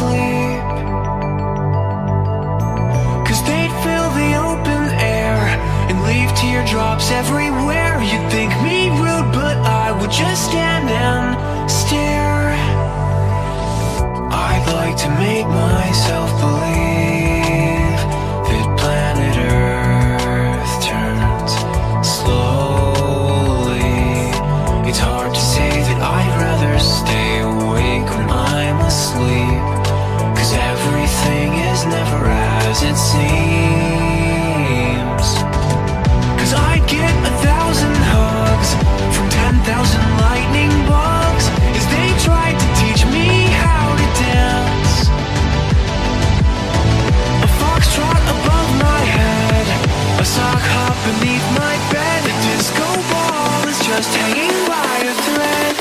sleep, 'cause they'd fill the open air and leave teardrops everywhere. You'd think me rude, but I would just stand and stare. I'd like to make myself believe that planet Earth turns slowly. It's hard to say that I'd rather stay awake when I'm asleep, 'cause everything is never as it seems. 'Cause I'd get 1,000 hugs from 10,000 lightning bugs as they tried to teach me how to dance. A foxtrot above my head, a sock hop beneath my bed, a disco ball is just hanging by a thread.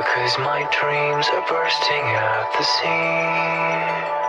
Because my dreams are bursting at the seams.